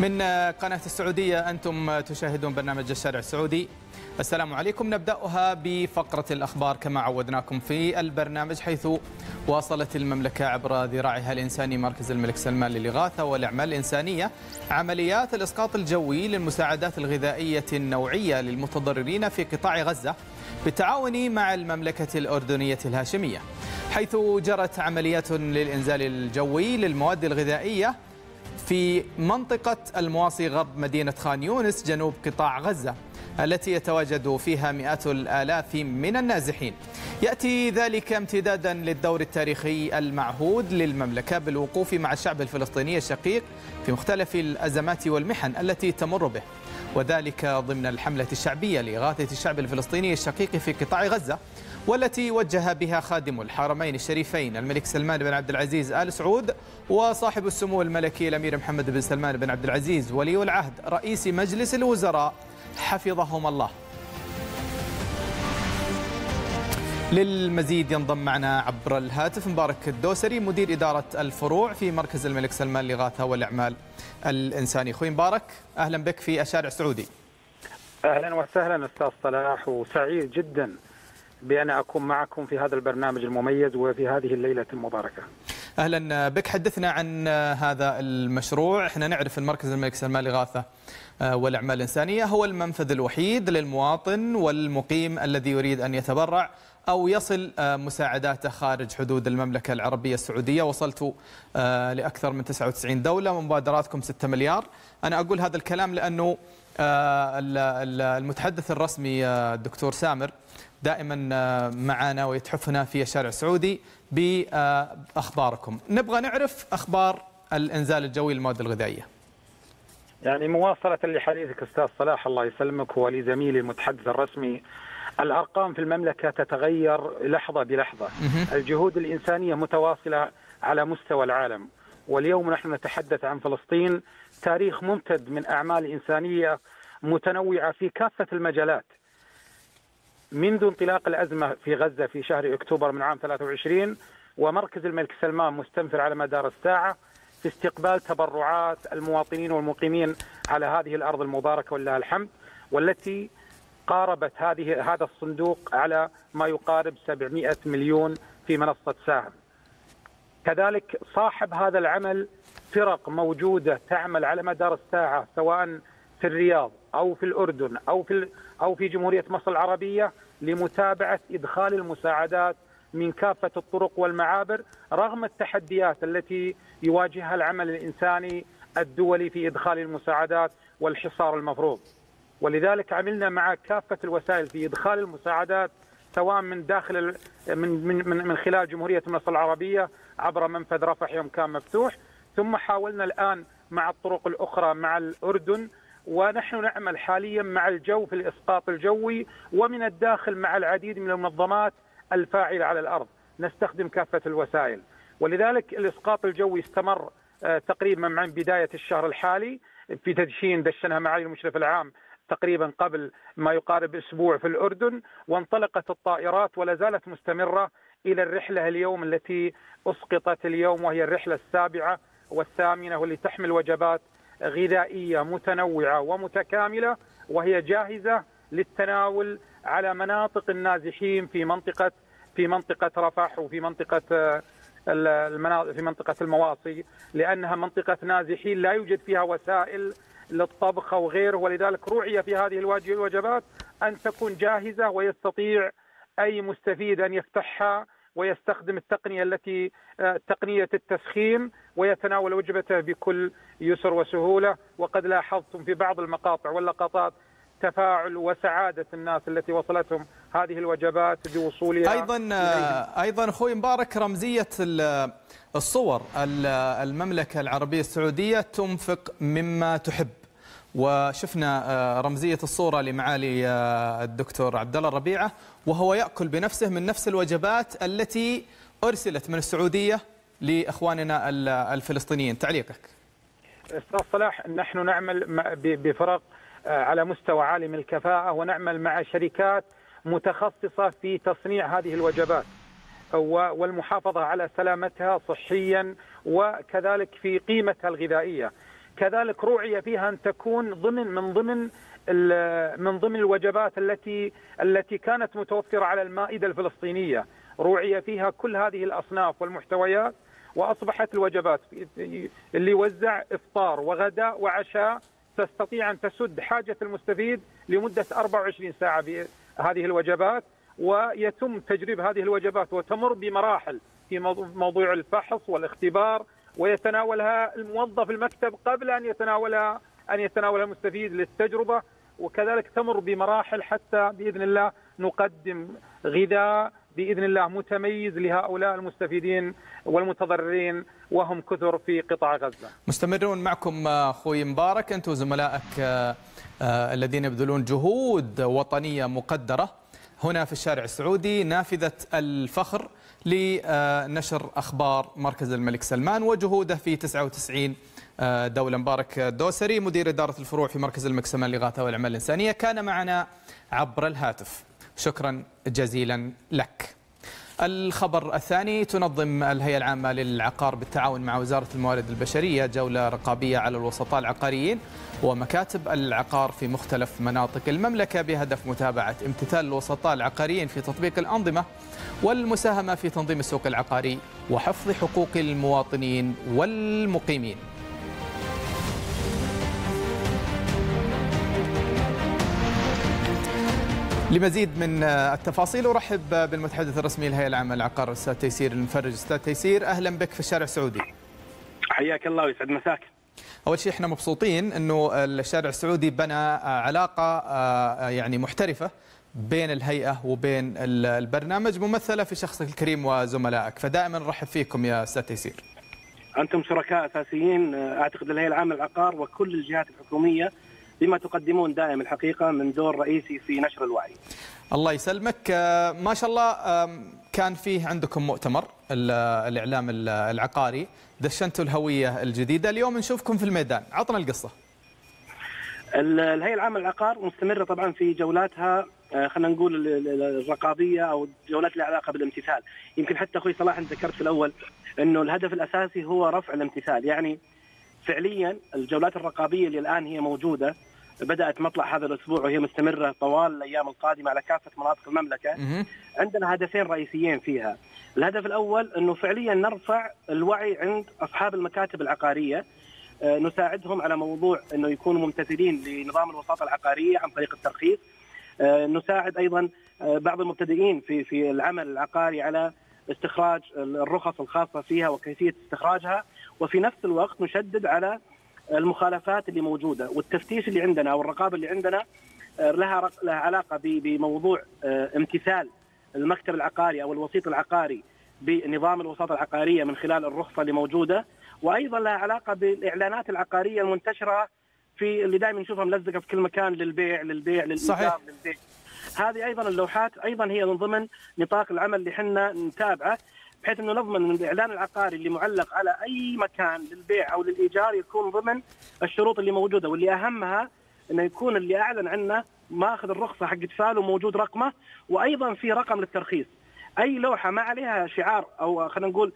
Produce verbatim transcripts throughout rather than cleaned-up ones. من قناة السعودية أنتم تشاهدون برنامج الشارع السعودي. السلام عليكم. نبدأها بفقرة الأخبار كما عودناكم في البرنامج، حيث واصلت المملكة عبر ذراعها الإنساني مركز الملك سلمان للإغاثة والأعمال الإنسانية عمليات الإسقاط الجوي للمساعدات الغذائية النوعية للمتضررين في قطاع غزة بالتعاون مع المملكة الأردنية الهاشمية، حيث جرت عمليات للإنزال الجوي للمواد الغذائية في منطقة المواصي غرب مدينة خان يونس جنوب قطاع غزة التي يتواجد فيها مئات الآلاف من النازحين. يأتي ذلك امتدادا للدور التاريخي المعهود للمملكة بالوقوف مع الشعب الفلسطيني الشقيق في مختلف الأزمات والمحن التي تمر به، وذلك ضمن الحملة الشعبية لإغاثة الشعب الفلسطيني الشقيق في قطاع غزة، والتي وجه بها خادم الحرمين الشريفين الملك سلمان بن عبد العزيز آل سعود وصاحب السمو الملكي الأمير محمد بن سلمان بن عبد العزيز ولي العهد رئيس مجلس الوزراء حفظهم الله. للمزيد ينضم معنا عبر الهاتف مبارك الدوسري مدير إدارة الفروع في مركز الملك سلمان للإغاثة والأعمال الإنسانية. أخوي مبارك، أهلا بك في الشارع السعودي. أهلا وسهلا أستاذ صلاح، وسعيد جدا بأن أكون معكم في هذا البرنامج المميز وفي هذه الليلة المباركة. أهلا بك. حدثنا عن هذا المشروع. احنا نعرف المركز الملك سلمان للإغاثة والأعمال الإنسانية هو المنفذ الوحيد للمواطن والمقيم الذي يريد أن يتبرع أو يصل مساعداته خارج حدود المملكة العربية السعودية. وصلتوا لأكثر من تسعة وتسعين دولة ومبادراتكم ستة مليار. أنا أقول هذا الكلام لأنه المتحدث الرسمي الدكتور سامر دائما معنا ويتحفنا في الشارع السعودي بأخباركم. نبغى نعرف أخبار الإنزال الجوي للمواد الغذائية. يعني مواصلة لحديثك أستاذ صلاح الله يسلمك ولزميلي المتحدث الرسمي، الأرقام في المملكة تتغير لحظة بلحظة. الجهود الإنسانية متواصلة على مستوى العالم، واليوم نحن نتحدث عن فلسطين، تاريخ ممتد من أعمال إنسانية متنوعة في كافة المجالات. منذ انطلاق الأزمة في غزة في شهر أكتوبر من عام ثلاثة وعشرين، ومركز الملك سلمان مستنفر على مدار الساعة في استقبال تبرعات المواطنين والمقيمين على هذه الأرض المباركة ولله الحمد، والتي قاربت هذه هذا الصندوق على ما يقارب سبعمئة مليون في منصة ساهم. كذلك صاحب هذا العمل فرق موجودة تعمل على مدار الساعة سواء في الرياض أو في الأردن أو في أو في جمهورية مصر العربية لمتابعة إدخال المساعدات من كافة الطرق والمعابر، رغم التحديات التي يواجهها العمل الإنساني الدولي في إدخال المساعدات والحصار المفروض. ولذلك عملنا مع كافة الوسائل في إدخال المساعدات سواء من داخل من من من خلال جمهورية مصر العربية عبر منفذ رفح يوم كان مفتوح، ثم حاولنا الآن مع الطرق الأخرى مع الأردن، ونحن نعمل حاليا مع الجو في الإسقاط الجوي، ومن الداخل مع العديد من المنظمات الفاعلة على الأرض، نستخدم كافة الوسائل. ولذلك الإسقاط الجوي استمر تقريبا من بداية الشهر الحالي في تدشين دشنها معالي المشرف العام تقريبا قبل ما يقارب أسبوع في الأردن، وانطلقت الطائرات ولا زالت مستمرة إلى الرحلة اليوم التي أسقطت اليوم، وهي الرحلة السابعة والثامنة، والتي تحمل وجبات غذائية متنوعة ومتكاملة، وهي جاهزة للتناول على مناطق النازحين في منطقة في منطقة رفح وفي منطقة في منطقة المواصي، لأنها منطقة نازحين لا يوجد فيها وسائل للطبخ وغيره، ولذلك روعي في هذه الوجبات أن تكون جاهزة ويستطيع أي مستفيد أن يفتحها ويستخدم التقنية التي تقنية التسخين ويتناول وجبته بكل يسر وسهولة. وقد لاحظتم في بعض المقاطع واللقطات تفاعل وسعادة الناس التي وصلتهم هذه الوجبات بوصولها. أيضا أيضا أخوي مبارك، رمزية الصور، المملكة العربية السعودية تنفق مما تحب، وشفنا رمزية الصورة لمعالي الدكتور عبدالله الربيعة وهو يأكل بنفسه من نفس الوجبات التي أرسلت من السعودية لإخواننا الفلسطينيين. تعليقك أستاذ صلاح. نحن نعمل بفرق على مستوى عالي من الكفاءة، ونعمل مع شركات متخصصة في تصنيع هذه الوجبات والمحافظة على سلامتها صحيا وكذلك في قيمتها الغذائية. كذلك روعي فيها أن تكون ضمن من ضمن من ضمن الوجبات التي التي كانت متوفرة على المائدة الفلسطينية، روعي فيها كل هذه الأصناف والمحتويات، وأصبحت الوجبات اللي يوزع إفطار وغداء وعشاء تستطيع أن تسد حاجة المستفيد لمدة أربع وعشرين ساعة بهذه الوجبات، ويتم تجريب هذه الوجبات وتمر بمراحل في موضوع الفحص والاختبار، ويتناولها الموظف المكتب قبل أن يتناولها أن يتناولها المستفيد للتجربة، وكذلك تمر بمراحل حتى بإذن الله نقدم غذاء بإذن الله متميز لهؤلاء المستفيدين والمتضررين وهم كثر في قطاع غزة. مستمرون معكم أخوي مبارك، أنت وزملائك الذين يبذلون جهود وطنية مقدرة هنا في الشارع السعودي، نافذة الفخر لنشر أخبار مركز الملك سلمان وجهوده في تسعة وتسعين دولة. مبارك الدوسري مدير إدارة الفروع في مركز الملك سلمان للإغاثة والأعمال الإنسانية كان معنا عبر الهاتف، شكرا جزيلا لك. الخبر الثاني، تنظم الهيئة العامة للعقار بالتعاون مع وزارة الموارد البشرية جولة رقابية على الوسطاء العقاريين ومكاتب العقار في مختلف مناطق المملكة بهدف متابعة امتثال الوسطاء العقاريين في تطبيق الأنظمة والمساهمة في تنظيم السوق العقاري وحفظ حقوق المواطنين والمقيمين. لمزيد من التفاصيل أرحب بالمتحدث الرسمي للهيئة العامة للعقار الأستاذ تيسير المفرج. أستاذ تيسير، أهلا بك في الشارع السعودي. حياك الله ويسعد مساك. أول شيء احنا مبسوطين أنه الشارع السعودي بنى علاقة يعني محترفة بين الهيئة وبين البرنامج ممثلة في شخصك الكريم وزملائك، فدائما نرحب فيكم يا أستاذ تيسير. أنتم شركاء أساسيين أعتقد الهيئة العامة للعقار وكل الجهات الحكومية بما تقدمون دائما الحقيقة من دور رئيسي في نشر الوعي. الله يسلمك. ما شاء الله كان فيه عندكم مؤتمر الإعلام العقاري، دشنتوا الهوية الجديدة، اليوم نشوفكم في الميدان، عطنا القصة. الهيئة العامة للعقار مستمرة طبعا في جولاتها خلينا نقول الرقابية أو جولات لها علاقة بالامتثال. يمكن حتى أخوي صلاح أنت ذكرت في الأول أنه الهدف الأساسي هو رفع الامتثال، يعني فعليا الجولات الرقابية اللي الآن هي موجودة بدأت مطلع هذا الأسبوع وهي مستمرة طوال الأيام القادمة على كافة مناطق المملكة. عندنا هدفين رئيسيين فيها، الهدف الأول أنه فعليا نرفع الوعي عند أصحاب المكاتب العقارية، نساعدهم على موضوع أنه يكونوا ممتثلين لنظام الوساطة العقارية عن طريق الترخيص، نساعد أيضا بعض المبتدئين في في العمل العقاري على استخراج الرخص الخاصة فيها وكيفية استخراجها، وفي نفس الوقت نشدد على المخالفات اللي موجودة. والتفتيش اللي عندنا والرقابة اللي عندنا لها لها علاقة بموضوع امتثال المكتب العقاري أو الوسيط العقاري بنظام الوساطة العقارية من خلال الرخصة اللي موجودة، وأيضا لها علاقة بالإعلانات العقارية المنتشرة في اللي دائما نشوفها ملزقة في كل مكان للبيع للبيع للإيجار للبيع. هذه أيضا اللوحات أيضا هي من ضمن نطاق العمل اللي احنا نتابعه، بحيث انه نضمن ان الاعلان العقاري اللي معلق على اي مكان للبيع او للايجار يكون ضمن الشروط اللي موجوده، واللي اهمها انه يكون اللي اعلن عنه ماخذ الرخصه حق فاله موجود رقمه، وايضا في رقم للترخيص. اي لوحه ما عليها شعار او خلينا نقول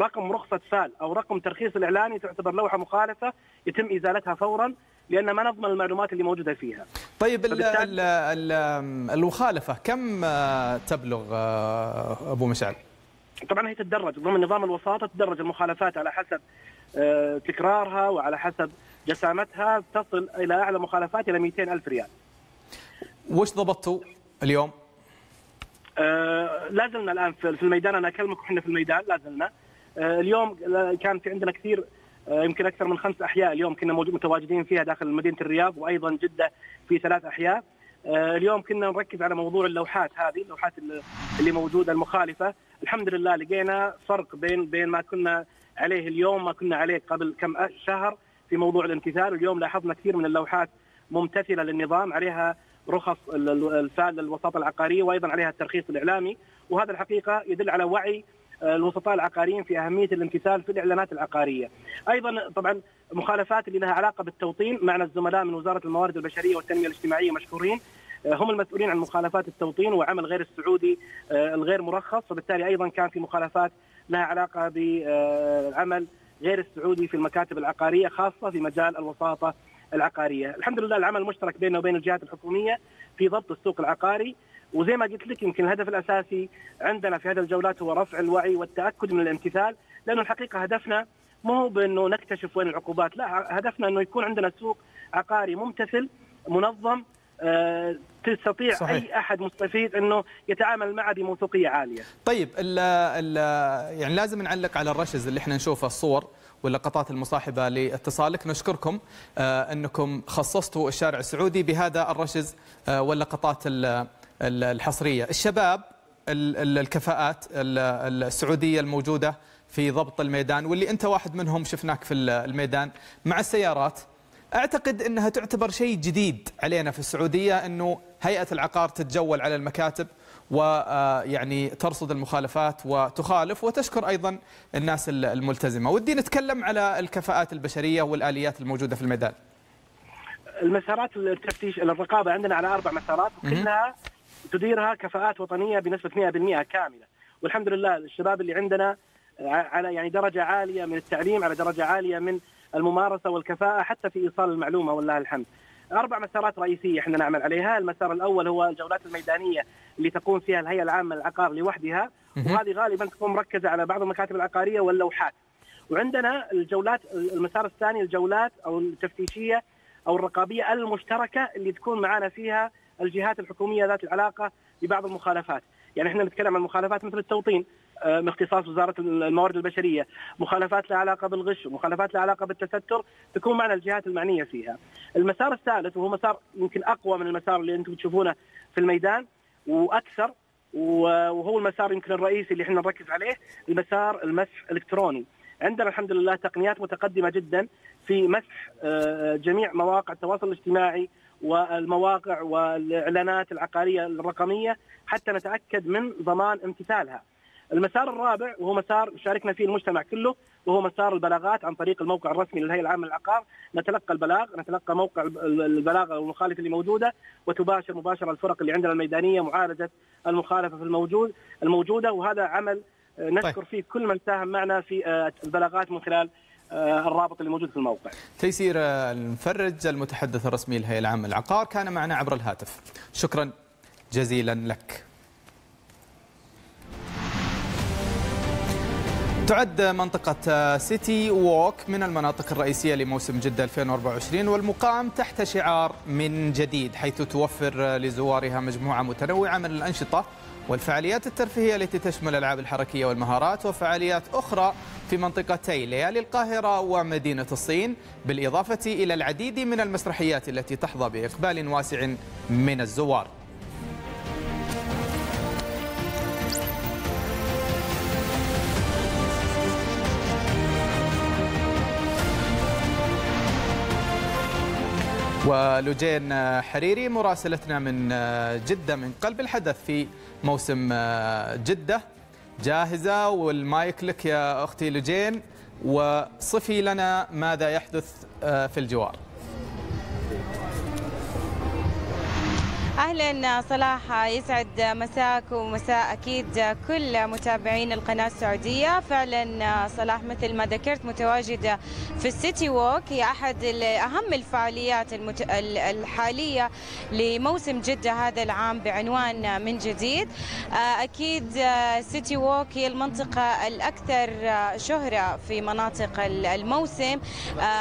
رقم رخصه فال او رقم ترخيص الاعلاني تعتبر لوحه مخالفه يتم ازالتها فورا، لان ما نضمن المعلومات اللي موجوده فيها. طيب ال ال ال المخالفه كم تبلغ ابو مشعل؟ طبعا هي تتدرج ضمن نظام الوساطه، تتدرج المخالفات على حسب تكرارها وعلى حسب جسامتها، تصل الى اعلى مخالفات الى مئتين ألف ريال. وش ضبطتوا اليوم؟ آه لازلنا الان في الميدان، انا اكلمك احنا في الميدان لازلنا. آه اليوم كان في عندنا كثير، آه يمكن اكثر من خمس احياء اليوم كنا متواجدين فيها داخل مدينه الرياض، وايضا جده في ثلاث احياء. آه اليوم كنا نركز على موضوع اللوحات، هذه اللوحات اللي موجوده المخالفه. الحمد لله لقينا فرق بين بين ما كنا عليه اليوم ما كنا عليه قبل كم شهر في موضوع الامتثال، واليوم لاحظنا كثير من اللوحات ممتثله للنظام، عليها رخص الفال للوساطه العقاريه وايضا عليها الترخيص الاعلامي، وهذا الحقيقه يدل على وعي الوسطاء العقاريين في اهميه الامتثال في الاعلانات العقاريه. ايضا طبعا مخالفات اللي لها علاقه بالتوطين، معنا الزملاء من وزاره الموارد البشريه والتنميه الاجتماعيه مشكورين، هم المسؤولين عن مخالفات التوطين وعمل غير السعودي الغير مرخص، وبالتالي ايضا كان في مخالفات لها علاقه بالعمل غير السعودي في المكاتب العقارية خاصة في مجال الوساطة العقارية. الحمد لله العمل المشترك بيننا وبين الجهات الحكومية في ضبط السوق العقاري، وزي ما قلت لك يمكن الهدف الأساسي عندنا في هذه الجولات هو رفع الوعي والتأكد من الامتثال، لأنه الحقيقة هدفنا مو بأنه نكتشف وين العقوبات، لا، هدفنا أنه يكون عندنا سوق عقاري ممتثل منظم آه تستطيع صحيح. أي أحد مستفيد أنه يتعامل معه بموثوقية عالية. طيب ال ال يعني لازم نعلق على الرشز اللي احنا نشوفه، الصور واللقطات المصاحبة لاتصالك. نشكركم آه أنكم خصصتوا الشارع السعودي بهذا الرشز آه واللقطات الحصرية. الشباب، الكفاءات السعودية الموجودة في ضبط الميدان، واللي أنت واحد منهم شفناك في الميدان مع السيارات، أعتقد أنها تعتبر شيء جديد علينا في السعودية، أنه هيئة العقار تتجول على المكاتب ويعني ترصد المخالفات وتخالف وتشكر أيضا الناس الملتزمة. ودي نتكلم على الكفاءات البشرية والآليات الموجودة في الميدان. المسارات التفتيش الرقابة عندنا على أربع مسارات، كلها تديرها كفاءات وطنية بنسبة مئة بالمئة كاملة، والحمد لله الشباب اللي عندنا على يعني درجة عالية من التعليم، على درجة عالية من الممارسة والكفاءة حتى في إيصال المعلومة والله الحمد. أربع مسارات رئيسية احنا نعمل عليها. المسار الأول هو الجولات الميدانية اللي تقوم فيها الهيئة العامة للعقار لوحدها، وهذه غالبا تكون مركزة على بعض المكاتب العقارية واللوحات. وعندنا الجولات المسار الثاني الجولات أو التفتيشية أو الرقابية المشتركة اللي تكون معنا فيها الجهات الحكومية ذات العلاقة ببعض المخالفات. يعني احنا نتكلم عن مخالفات مثل التوطين من اختصاص وزارة الموارد البشرية، مخالفات لها علاقة بالغش، ومخالفات لها علاقة بالتستر، تكون معنا الجهات المعنية فيها. المسار الثالث وهو مسار يمكن أقوى من المسار اللي أنتم تشوفونه في الميدان وأكثر، وهو المسار يمكن الرئيسي اللي احنا نركز عليه، المسار المسح الإلكتروني. عندنا الحمد لله تقنيات متقدمة جدا في مسح جميع مواقع التواصل الاجتماعي والمواقع والإعلانات العقارية الرقمية حتى نتأكد من ضمان امتثالها. المسار الرابع وهو مسار شاركنا فيه المجتمع كله، وهو مسار البلاغات عن طريق الموقع الرسمي للهيئة العامة للعقار. نتلقى البلاغ، نتلقى موقع البلاغ والمخالفة اللي موجودة، وتباشر مباشرة الفرق اللي عندنا الميدانية معالجة المخالفة في الموجود الموجودة. وهذا عمل نشكر فيه كل من ساهم معنا في البلاغات من خلال الرابط اللي موجود في الموقع. تيسير المفرج المتحدث الرسمي للهيئة العامة للعقار كان معنا عبر الهاتف، شكرا جزيلا لك. تعد منطقة سيتي ووك من المناطق الرئيسية لموسم جدة ألفين وأربعة وعشرين، والمقام تحت شعار من جديد، حيث توفر لزوارها مجموعة متنوعة من الأنشطة والفعاليات الترفيهية التي تشمل الألعاب الحركية والمهارات وفعاليات أخرى في منطقتي ليالي القاهرة ومدينة الصين، بالإضافة إلى العديد من المسرحيات التي تحظى بإقبال واسع من الزوار. ولجين حريري مراسلتنا من جدة من قلب الحدث في موسم جدة جاهزة، والمايك لك يا أختي لجين، وصفي لنا ماذا يحدث في الجوار. أهلا صلاح، يسعد مساك ومساء أكيد كل متابعين القناة السعودية. فعلا صلاح مثل ما ذكرت متواجدة في السيتي ووك، هي أحد أهم الفعاليات الحالية لموسم جدة هذا العام بعنوان من جديد. أكيد السيتي ووك هي المنطقة الأكثر شهرة في مناطق الموسم،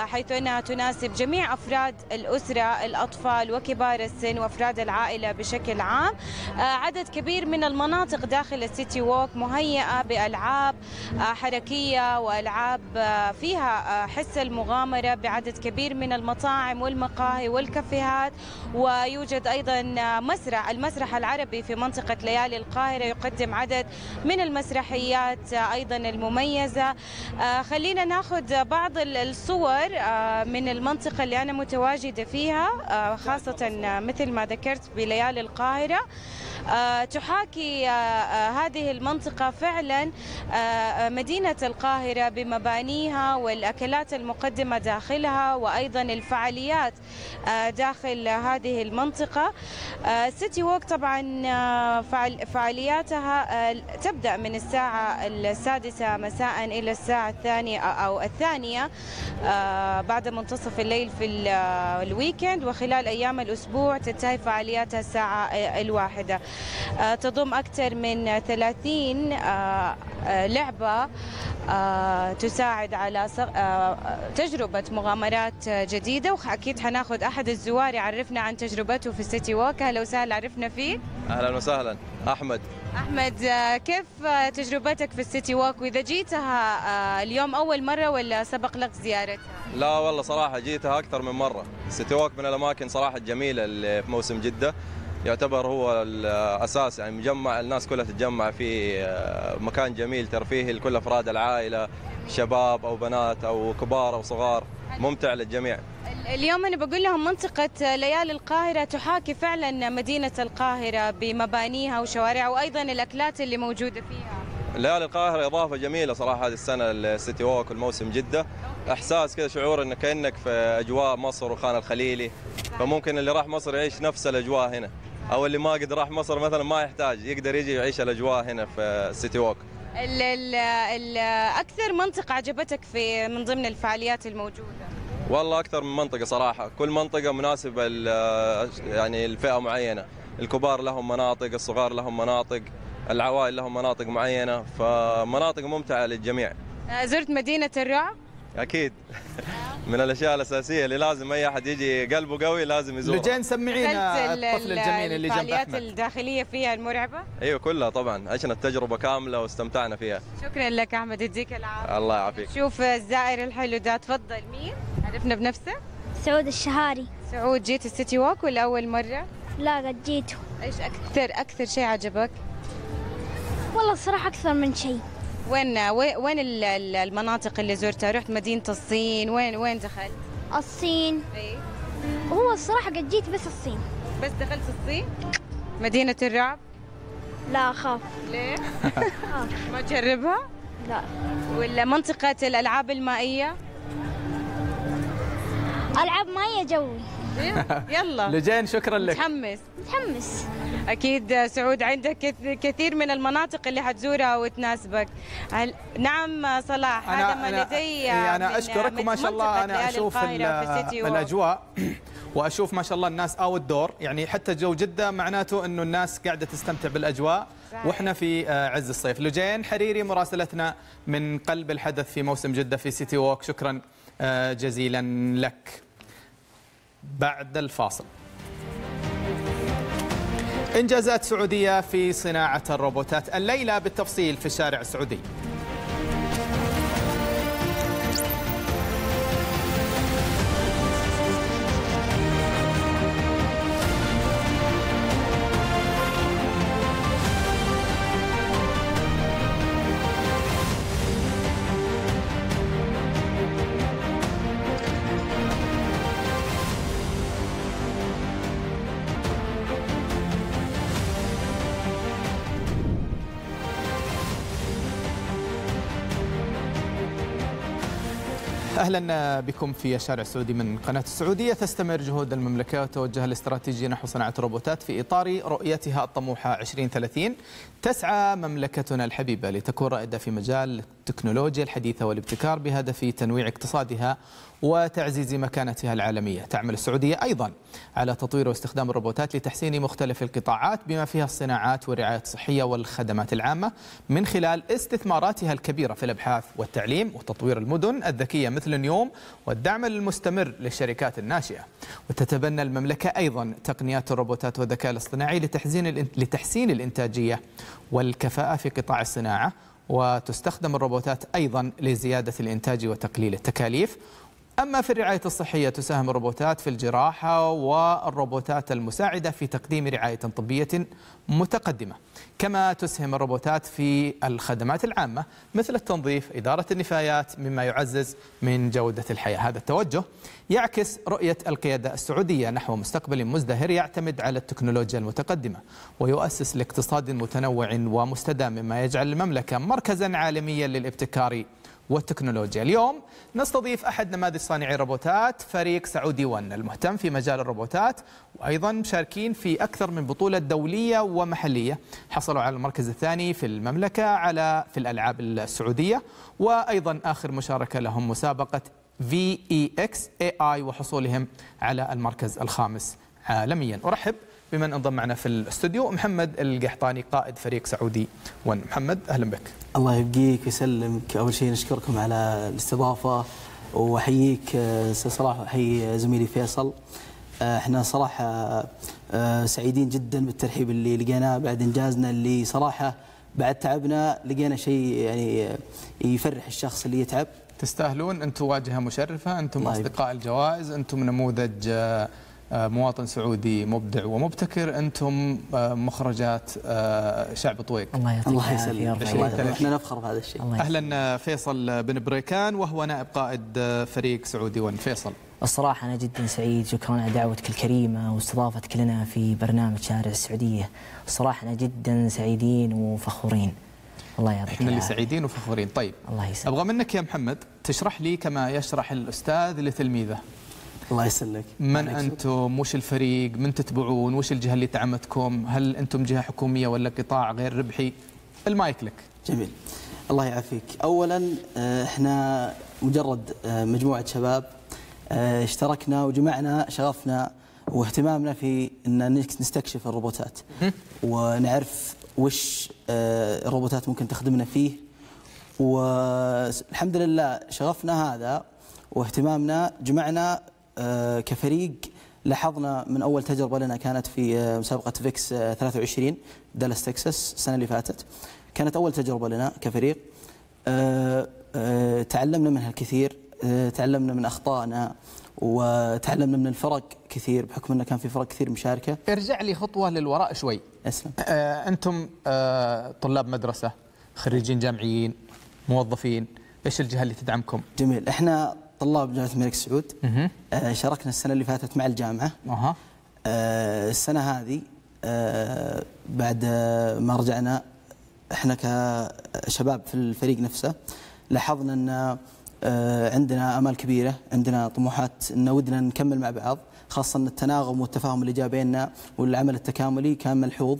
حيث أنها تناسب جميع أفراد الأسرة، الأطفال وكبار السن وأفراد العائلة العائلة بشكل عام. عدد كبير من المناطق داخل السيتي ووك مهيئة بألعاب حركية وألعاب فيها حس المغامرة بعدد كبير من المطاعم والمقاهي والكافيهات، ويوجد أيضا مسرح، المسرح العربي في منطقة ليالي القاهرة يقدم عدد من المسرحيات أيضا المميزة. خلينا ناخذ بعض الصور من المنطقة اللي أنا متواجدة فيها، خاصة مثل ما ذكرت بليالي القاهرة. تحاكي هذه المنطقة فعلا مدينة القاهرة بمبانيها والأكلات المقدمة داخلها وأيضا الفعاليات داخل هذه المنطقة. سيتي ووك طبعا فعالياتها تبدأ من الساعة السادسة مساء إلى الساعة الثانية أو الثانية بعد منتصف الليل في الويكند، وخلال أيام الأسبوع تنتهي فعالياتها الساعة الواحدة. تضم أكثر من ثلاثين لعبة تساعد على تجربة مغامرات جديدة، وأكيد حناخذ أحد الزوار يعرفنا عن تجربته في السيتي ووك. أهلا وسهلا، عرفنا فيه. أهلا وسهلا أحمد. أحمد، كيف تجربتك في السيتي ووك؟ وإذا جيتها اليوم أول مرة ولا سبق لك زيارتها؟ لا والله صراحة جيتها أكثر من مرة. السيتي ووك من الأماكن صراحة الجميلة اللي في موسم جدة، يعتبر هو الأساس، يعني مجمع الناس كلها تتجمع في مكان جميل ترفيهي لكل أفراد العائلة، شباب أو بنات أو كبار أو صغار، ممتع للجميع. اليوم أنا بقول لهم منطقة ليالي القاهرة تحاكي فعلا مدينة القاهرة بمبانيها وشوارعها وأيضا الأكلات اللي موجودة فيها. ليالي القاهرة إضافة جميلة صراحة هذه السنة السيتي ووك والموسم جدة، إحساس كذا شعور إنك كأنك في أجواء مصر وخان الخليلي، فممكن اللي راح مصر يعيش نفس الأجواء هنا، أو اللي ما قد راح مصر مثلا ما يحتاج، يقدر يجي يعيش الأجواء هنا في السيتي ووك. ال ال ال أكثر منطقة عجبتك في من ضمن الفعاليات الموجودة؟ والله أكثر من منطقة صراحة، كل منطقة مناسبة يعني الفئة معينة، الكبار لهم مناطق، الصغار لهم مناطق، العوائل لهم مناطق معينة، فمناطق ممتعة للجميع. زرت مدينة الرعب؟ أكيد من الأشياء الأساسية اللي لازم أي أحد يجي قلبه قوي لازم يزورها. لجين، سمعينا الطفل الجميل اللي جنب أحمد. الفعاليات الداخلية فيها المرعبة؟ أيوة كلها طبعا، عشنا التجربة كاملة واستمتعنا فيها. شكرا لك أحمد، يديك العافية. الله يعافيك. شوف الزائر الحلو ده، تفضل. مين؟ عرفنا بنفسه؟ سعود الشهاري. سعود، جيت السيتي ووك ولا أول مرة؟ لا قد جيته. إيش أكثر أكثر شيء عجبك؟ والله الصراحة أكثر من شيء. وين وين المناطق اللي زرتها؟ رحت مدينة الصين؟ وين وين دخلت؟ الصين. اي هو الصراحة قد جيت بس الصين. بس دخلت الصين؟ مدينة الرعب؟ لا أخاف. ليه؟ ما تجربها؟ لا. ولا منطقة الألعاب المائية؟ ألعاب مائية جوي. يلا لجين، شكرا لك. متحمس؟ متحمس اكيد. سعود عندك كثير من المناطق اللي حتزورها وتناسبك. هل... نعم صلاح، هذا ما لدي. انا, أنا اشكرك، وما شاء الله انا اشوف الاجواء واشوف ما شاء الله الناس اوت دور، يعني حتى جو جده معناته انه الناس قاعده تستمتع بالاجواء واحنا في عز الصيف. لجين حريري مراسلتنا من قلب الحدث في موسم جده في سيتي ووك، شكرا جزيلا لك. بعد الفاصل، إنجازات سعودية في صناعة الروبوتات الليلة بالتفصيل في الشارع السعودي. أهلا بكم في الشارع السعودي من قناة السعودية. تستمر جهود المملكة وتوجه الاستراتيجية نحو صناعة الروبوتات في إطار رؤيتها الطموحة عشرين ثلاثين. تسعى مملكتنا الحبيبة لتكون رائدة في مجال التكنولوجيا الحديثة والابتكار بهدف تنويع اقتصادها وتعزيز مكانتها العالمية. تعمل السعودية أيضا على تطوير واستخدام الروبوتات لتحسين مختلف القطاعات بما فيها الصناعات والرعاية الصحية والخدمات العامة، من خلال استثماراتها الكبيرة في الأبحاث والتعليم وتطوير المدن الذكية مثل نيوم والدعم المستمر للشركات الناشئة. وتتبنى المملكة أيضا تقنيات الروبوتات والذكاء الاصطناعي لتحسين الإنتاجية والكفاءة في قطاع الصناعة، وتستخدم الروبوتات أيضا لزيادة الإنتاج وتقليل التكاليف. أما في الرعاية الصحية تساهم الروبوتات في الجراحة والروبوتات المساعدة في تقديم رعاية طبية متقدمة، كما تسهم الروبوتات في الخدمات العامة مثل التنظيف، إدارة النفايات، مما يعزز من جودة الحياة. هذا التوجه يعكس رؤية القيادة السعودية نحو مستقبل مزدهر يعتمد على التكنولوجيا المتقدمة ويؤسس لاقتصاد متنوع ومستدام، مما يجعل المملكة مركزا عالميا للابتكار والتكنولوجيا. اليوم نستضيف أحد نماذج صانعي الروبوتات، فريق سعودي ون المهتم في مجال الروبوتات، وأيضا مشاركين في أكثر من بطولة دولية ومحلية، حصلوا على المركز الثاني في المملكة على في الألعاب السعودية، وأيضا آخر مشاركة لهم مسابقة في إي إكس إيه آي وحصولهم على المركز الخامس عالميا. أرحب بمن انضم معنا في الاستوديو، محمد القحطاني قائد فريق سعودي ون. محمد أهلا بك. الله يبقيك ويسلمك. أول شيء نشكركم على الاستضافة وأحييك أستاذ صلاح وأحيي زميلي فيصل. احنا صراحة سعيدين جدا بالترحيب اللي لقيناه بعد إنجازنا اللي صراحة بعد تعبنا لقينا شيء يعني يفرح الشخص اللي يتعب. تستاهلون، أنتم واجهة مشرفة، أنتم أصدقاء الجوائز، أنتم نموذج مواطن سعودي مبدع ومبتكر، انتم مخرجات شعب طويق. الله يعطيك العافيه، احنا نفخر بهذا الشيء. اهلا فيصل بن بريكان وهو نائب قائد فريق سعودي ون. فيصل، الصراحه انا جدا سعيد، شكرا على دعوتك الكريمه واستضافتك لنا في برنامج شارع السعوديه. الصراحه انا جدا سعيدين وفخورين. الله يعطيك العافيه. احنا اللي سعيدين وفخورين. طيب الله يسلمك، ابغى منك يا محمد تشرح لي كما يشرح الاستاذ لتلميذه. الله يسلمك. من أنتم؟ وش الفريق؟ من تتبعون؟ وش الجهة اللي دعمتكم؟ هل أنتم جهة حكومية ولا قطاع غير ربحي؟ المايك لك. جميل، الله يعافيك. أولا احنا مجرد مجموعة شباب اشتركنا وجمعنا شغفنا واهتمامنا في أن نستكشف الروبوتات ونعرف وش الروبوتات ممكن تخدمنا فيه، والحمد لله شغفنا هذا واهتمامنا جمعنا كفريق. لاحظنا من أول تجربة لنا كانت في مسابقة فيكس ثلاثة وعشرين دالاس تكساس السنة اللي فاتت، كانت أول تجربة لنا كفريق. تعلمنا منها الكثير، تعلمنا من أخطائنا وتعلمنا من الفرق كثير بحكم أنه كان في فرق كثير مشاركة. ارجع لي خطوة للوراء شوي. أسلم. أنتم طلاب مدرسة، خريجين جامعيين، موظفين، إيش الجهة اللي تدعمكم؟ جميل، إحنا طلاب جامعة الملك سعود. آه شاركنا السنة اللي فاتت مع الجامعة. آه السنة هذه آه بعد ما رجعنا احنا كشباب في الفريق نفسه لاحظنا ان آه عندنا آمال كبيرة، عندنا طموحات ان ودنا نكمل مع بعض، خاصة ان التناغم والتفاهم اللي جاء بيننا والعمل التكاملي كان ملحوظ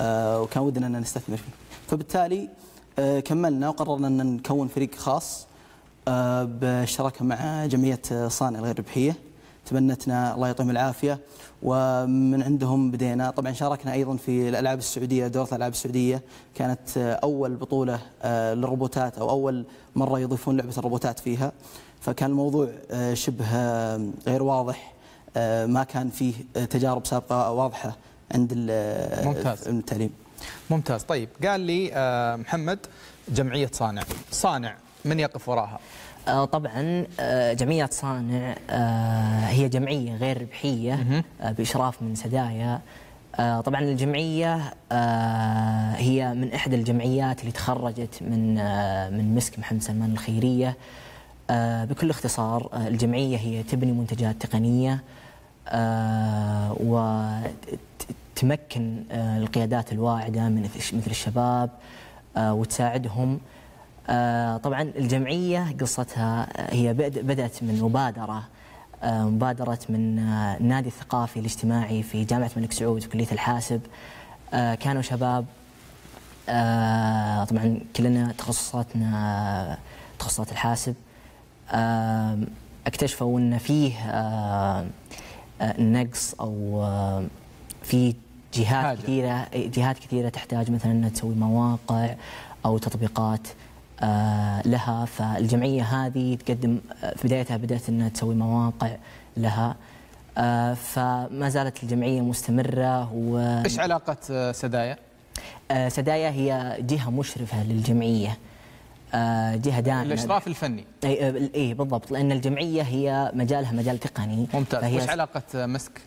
آه وكان ودنا ان نستثمر فيه، فبالتالي آه كملنا وقررنا ان نكون فريق خاص بالشراكة مع جمعية صانع الغير ربحية، تبنتنا الله يعطيهم العافية، ومن عندهم بدينا. طبعا شاركنا أيضا في الألعاب السعودية، دورة الألعاب السعودية كانت أول بطولة للروبوتات أو أول مرة يضيفون لعبة الروبوتات فيها، فكان الموضوع شبه غير واضح، ما كان فيه تجارب سابقة واضحة عند التعليم. ممتاز. طيب قال لي محمد جمعية صانع، صانع من يقف وراها؟ آه طبعا آه جمعية صانع آه هي جمعية غير ربحية آه بإشراف من سدايا. آه طبعا الجمعية آه هي من إحدى الجمعيات اللي تخرجت من آه من مسك محمد سلمان الخيرية. آه بكل اختصار آه الجمعية هي تبني منتجات تقنية آه وتمكن آه القيادات الواعدة من مثل الشباب آه وتساعدهم. طبعا الجمعية قصتها هي بدأت من مبادرة مبادرة من النادي الثقافي الاجتماعي في جامعة الملك سعود في كلية الحاسب. كانوا شباب، طبعا كلنا تخصصاتنا تخصصات الحاسب، اكتشفوا أن فيه نقص أو في جهات حاجة. كثيرة جهات كثيرة تحتاج مثلا أن تسوي مواقع أو تطبيقات لها، فالجمعية هذه تقدم في بدايتها بدأت أنها تسوي مواقع لها، فما زالت الجمعية مستمرة. و إيش علاقة سدايا؟ سدايا هي جهة مشرفة للجمعية، جهدان الاشراف الفني. اي اي بالضبط، لان الجمعيه هي مجالها مجال تقني. ممتاز. وش علاقه مسك؟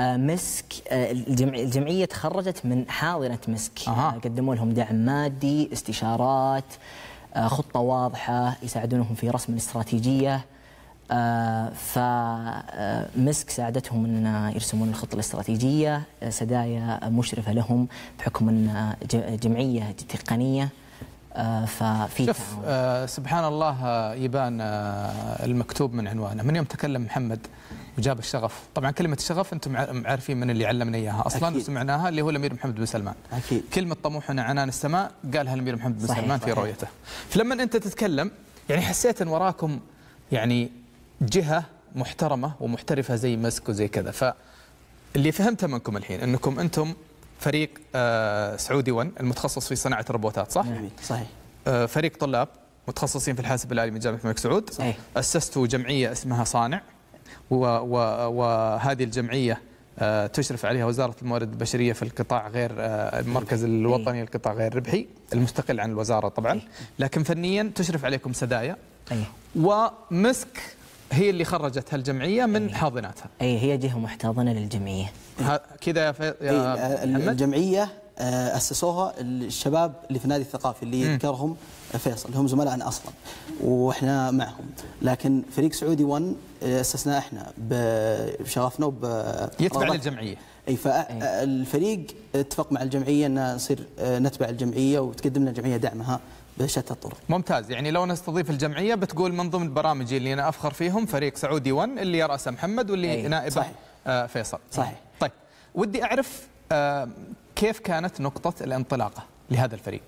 مسك الجمعيه تخرجت من حاضنه مسك. أه. قدموا لهم دعم مادي، استشارات، خطه واضحه، يساعدونهم في رسم الاستراتيجيه. فمسك ساعدتهم ان يرسمون الخطه الاستراتيجيه، سدايا مشرفه لهم بحكم ان جمعيه تقنيه. ففي شوف آه سبحان الله يبان آه المكتوب من عنوانه. من يوم تكلم محمد وجاب الشغف، طبعا كلمه الشغف انتم عارفين من اللي علمنا اياها اصلا. أكيد. سمعناها اللي هو الامير محمد بن سلمان. أكيد. كلمه طموحنا عنان السماء قالها الامير محمد بن صحيح سلمان في رؤيته. فلما انت تتكلم يعني حسيت ان وراكم يعني جهه محترمه ومحترفه زي مسك وزي كذا. فاللي فهمته منكم الحين انكم انتم فريق آه سعودي ون المتخصص في صناعة الروبوتات، صح؟ نعم صحيح. آه فريق طلاب متخصصين في الحاسب الآلي من جامعة الملك سعود. صحيح. أسستوا جمعية اسمها صانع، وهذه الجمعية آه تشرف عليها وزارة الموارد البشرية في القطاع غير آه المركز الوطني للقطاع غير ربحي المستقل عن الوزارة طبعا، لكن فنيا تشرف عليكم سدايا. أيه. ومسك هي اللي خرجت هالجمعية من أيه. حاضناتها. أي هي جهة محتضنة للجمعية كذا يا محمد. الجمعية أسسوها الشباب اللي في نادي الثقافي اللي يذكرهم فيصل، اللي هم زملائنا أصلا وإحنا معهم، لكن فريق سعودي ون أسسناه إحنا بشغفنا وب يتبع للجمعية. أي فالفريق اتفق مع الجمعية أن نصير نتبع الجمعية وتقدم لنا الجمعية دعمها بشتى الطرق. ممتاز. يعني لو نستضيف الجمعية بتقول من ضمن البرامج اللي أنا أفخر فيهم فريق سعودي ون اللي يرأسه محمد واللي نائبه فيصل. صحيح. طيب ودي أعرف آه كيف كانت نقطة الانطلاقة لهذا الفريق؟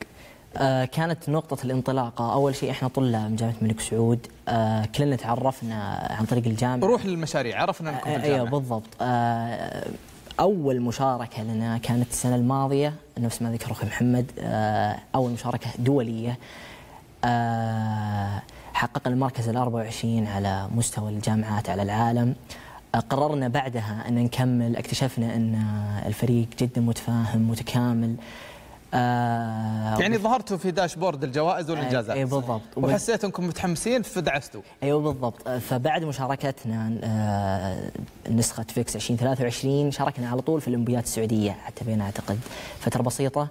آه كانت نقطة الانطلاقة أول شيء إحنا طلاب من جامعة الملك سعود، آه كلنا تعرفنا عن طريق الجامعة، روح للمشاريع عرفنا أنكم في الجامعة. آه أيوه بالضبط. آه أول مشاركة لنا كانت السنة الماضية نفس ما ذكر أخي محمد، آه أول مشاركة دولية، آه حققنا المركز الأربعة وعشرين على مستوى الجامعات على العالم. قررنا بعدها أن نكمل، اكتشفنا أن الفريق جدا متفاهم متكامل. آه يعني ظهرتوا في داشبورد الجوائز والإنجازات. أي بالضبط. وحسيت أنكم متحمسين فدعستوا. أيوه بالضبط. فبعد مشاركتنا آه نسخة فيكس ألفين وثلاثة وعشرين شاركنا على طول في الأولمبياد السعودية، حتى بين أعتقد فترة بسيطة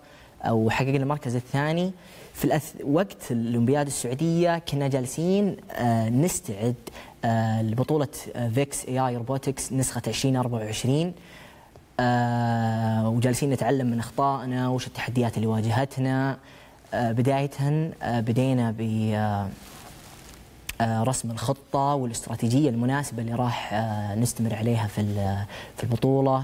وحققنا المركز الثاني. في الأث... وقت الأولمبياد السعودية كنا جالسين آه نستعد آه لبطولة آه فيكس اي اي روبوتكس نسخة ألفين وأربعة وعشرين، آه وجالسين نتعلم من أخطائنا وش التحديات اللي واجهتنا. آه بداية آه بدينا ب آه آه رسم الخطة والاستراتيجية المناسبة اللي راح آه نستمر عليها في في البطولة،